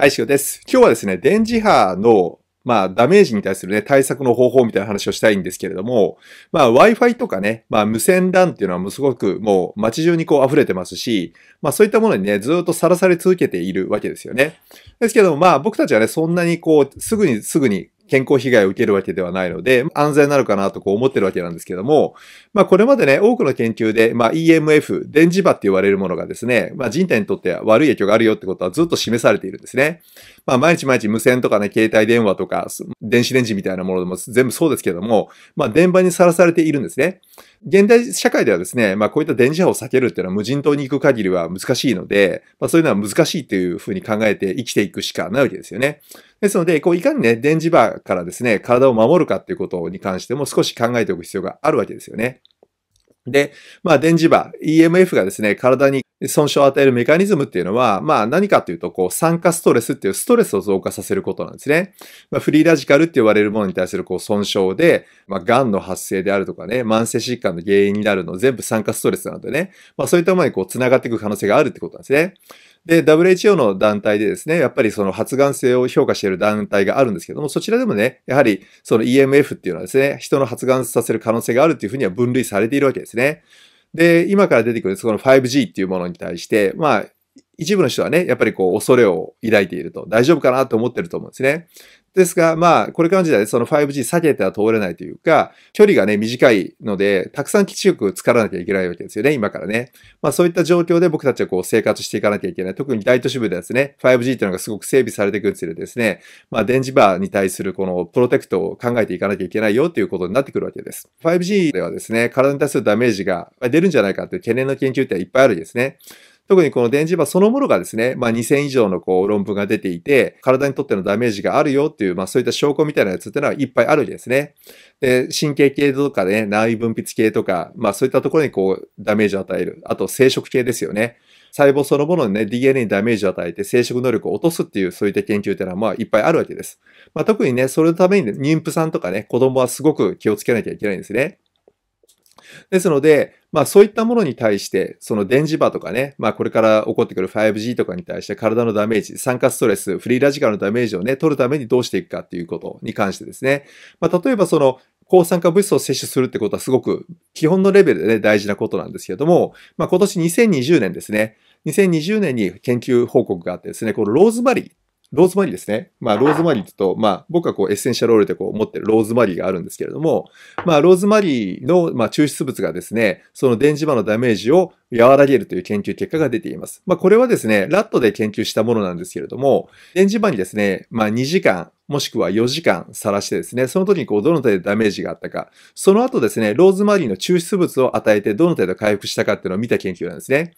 はい、しおです。今日はですね、電磁波の、ダメージに対するね、対策の方法みたいな話をしたいんですけれども、Wi-Fi とかね、無線 LAN っていうのはもうすごくもう街中にこう溢れてますし、そういったものにね、ずっとさらされ続けているわけですよね。ですけども、僕たちはね、そんなにこう、すぐに健康被害を受けるわけではないので、安全なのかなとこう思ってるわけなんですけども、これまでね、多くの研究で、EMF、電磁波って言われるものがですね、人体にとっては悪い影響があるよってことはずっと示されているんですね。毎日無線とかね、携帯電話とか、電子レンジみたいなものでも全部そうですけども、電波にさらされているんですね。現代社会ではですね、こういった電磁波を避けるっていうのは無人島に行く限りは難しいので、そういうのは難しいというふうに考えて生きていくしかないわけですよね。ですので、こういかにね、電磁波からですね、体を守るかっていうことに関しても少し考えておく必要があるわけですよね。で、電磁波、EMF がですね、体に損傷を与えるメカニズムっていうのは、何かというと、こう、酸化ストレスっていうストレスを増加させることなんですね。フリーラジカルって言われるものに対するこう、損傷で、癌の発生であるとかね、慢性疾患の原因になるの全部酸化ストレスなのでね、そういったものにこう、繋がっていく可能性があるってことなんですね。で、WHO の団体でですね、やっぱりその発がん性を評価している団体があるんですけども、そちらでもね、やはりその EMF っていうのはですね、人の発がんさせる可能性があるっていうふうには分類されているわけですね。で、今から出てくるこの 5G っていうものに対して、一部の人はね、やっぱりこう恐れを抱いていると、大丈夫かなと思ってると思うんですね。ですが、これからの時代でその 5G 避けては通れないというか、距離がね、短いので、たくさん基地局作らなきゃいけないわけですよね、今からね。そういった状況で僕たちはこう生活していかなきゃいけない。特に大都市部ではですね、5G っていうのがすごく整備されていくにつれてですね、電磁波に対するこのプロテクトを考えていかなきゃいけないよということになってくるわけです。5G ではですね、体に対するダメージが出るんじゃないかという懸念の研究っていっぱいあるんですね。特にこの電磁波そのものがですね、2000以上のこう論文が出ていて、体にとってのダメージがあるよっていう、そういった証拠みたいなやつっていうのはいっぱいあるんですね。で、神経系とかね、内分泌系とか、そういったところにこうダメージを与える。あと生殖系ですよね。細胞そのものにね、DNA にダメージを与えて生殖能力を落とすっていう、そういった研究っていうのはいっぱいあるわけです。特にね、それのために妊婦さんとかね、子供はすごく気をつけなきゃいけないんですね。ですので、そういったものに対して、その電磁波とかね、これから起こってくる 5G とかに対して体のダメージ、酸化ストレス、フリーラジカルのダメージをね、取るためにどうしていくかっていうことに関してですね。例えばその、抗酸化物質を摂取するってことはすごく基本のレベルでね、大事なことなんですけれども、今年2020年ですね。2020年に研究報告があってですね、このローズマリーですね。ローズマリーって言うと、僕はこうエッセンシャルオイルでこう持ってるローズマリーがあるんですけれども、ローズマリーの抽出物がですね、その電磁波のダメージを和らげるという研究結果が出ています。これはですね、ラットで研究したものなんですけれども、電磁波にですね、2時間、もしくは4時間さらしてですね、その時にこうどの程度ダメージがあったか、その後ですね、ローズマリーの抽出物を与えてどの程度回復したかっていうのを見た研究なんですね。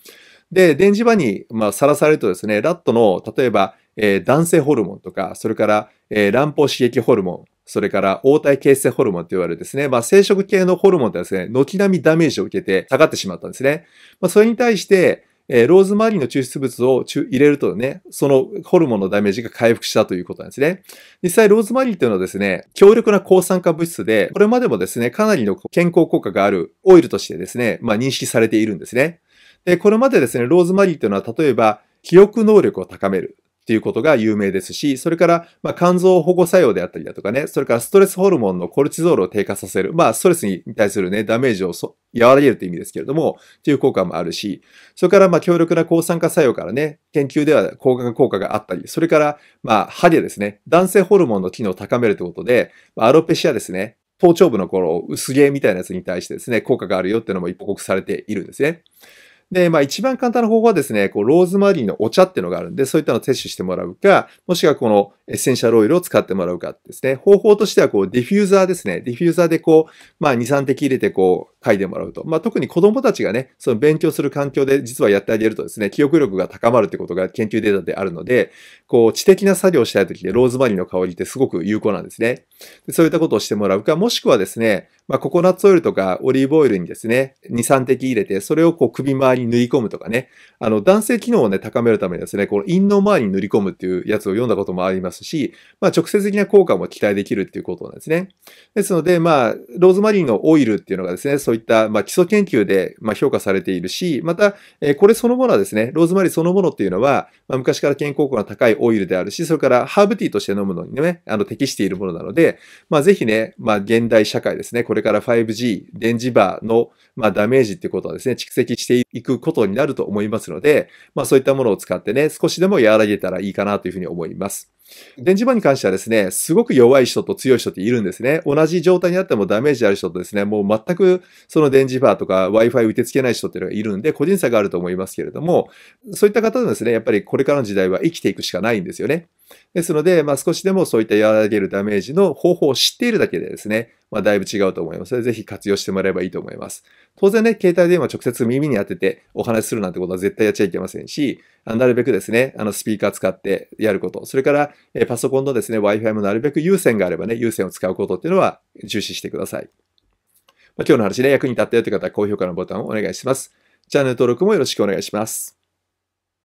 で、電磁波にさらされるとですね、ラットの、例えば、男性ホルモンとか、それから、卵胞刺激ホルモン、それから黄体形成ホルモンと言われるですね、生殖系のホルモンってですね、軒並みダメージを受けて下がってしまったんですね。それに対して、ローズマリーの抽出物を入れるとね、そのホルモンのダメージが回復したということなんですね。実際ローズマリーというのはですね、強力な抗酸化物質で、これまでもですね、かなりの健康効果があるオイルとしてですね、認識されているんですね。で、これまでですね、ローズマリーというのは例えば、記憶能力を高める。っていうことが有名ですし、それから、肝臓保護作用であったりだとかね、それからストレスホルモンのコルチゾールを低下させる、ストレスに対するね、ダメージを和らげるという意味ですけれども、という効果もあるし、それから、強力な抗酸化作用からね、研究では効果があったり、それから、ハゲですね、男性ホルモンの機能を高めるということで、アロペシアですね、頭頂部の薄毛みたいなやつに対してですね、効果があるよっていうのも報告されているんですね。で、一番簡単な方法はですね、ローズマリーのお茶っていうのがあるんで、そういったのを摂取してもらうか、もしくはこのエッセンシャルオイルを使ってもらうかですね。方法としては、ディフューザーですね。ディフューザーで2、3滴入れて嗅いでもらうと。特に子供たちがね、その勉強する環境で実はやってあげるとですね、記憶力が高まるってことが研究データであるので、知的な作業をしたいときでローズマリーの香りってすごく有効なんですね。で、そういったことをしてもらうか、もしくはですね、ココナッツオイルとかオリーブオイルにですね、2、3滴入れて、それを首周りに塗り込むとかね、男性機能をね、高めるためにですね、陰嚢周りに塗り込むっていうやつを読んだこともありますし、直接的な効果も期待できるっていうことなんですね。ですので、ローズマリーのオイルっていうのがですね、そういった基礎研究で評価されているし、また、これそのものはですね、ローズマリーそのものっていうのは、昔から健康効果の高いオイルであるし、それからハーブティーとして飲むのにね、適しているものなので、ぜひね、現代社会ですね、これから 5G、電磁波のダメージっていうことはですね、蓄積していくことになると思いますので、そういったものを使ってね、少しでも和らげたらいいかなというふうに思います。電磁波に関してはですね、すごく弱い人と強い人っているんですね。同じ状態にあってもダメージある人とですね、もう全くその電磁波とか Wi-Fi 受け付けない人っていうのがいるんで、個人差があると思いますけれども、そういった方のですね、やっぱりこれからの時代は生きていくしかないんですよね。ですので、少しでもそういった和らげるダメージの方法を知っているだけでですね、だいぶ違うと思いますので、ぜひ活用してもらえばいいと思います。当然ね、携帯電話直接耳に当ててお話しするなんてことは絶対やっちゃいけませんし、なるべくですね、スピーカー使ってやること、それからパソコンのですね、Wi-Fi もなるべく有線があればね、有線を使うことっていうのは重視してください。今日の話ね、役に立ったよという方は高評価のボタンをお願いします。チャンネル登録もよろしくお願いします。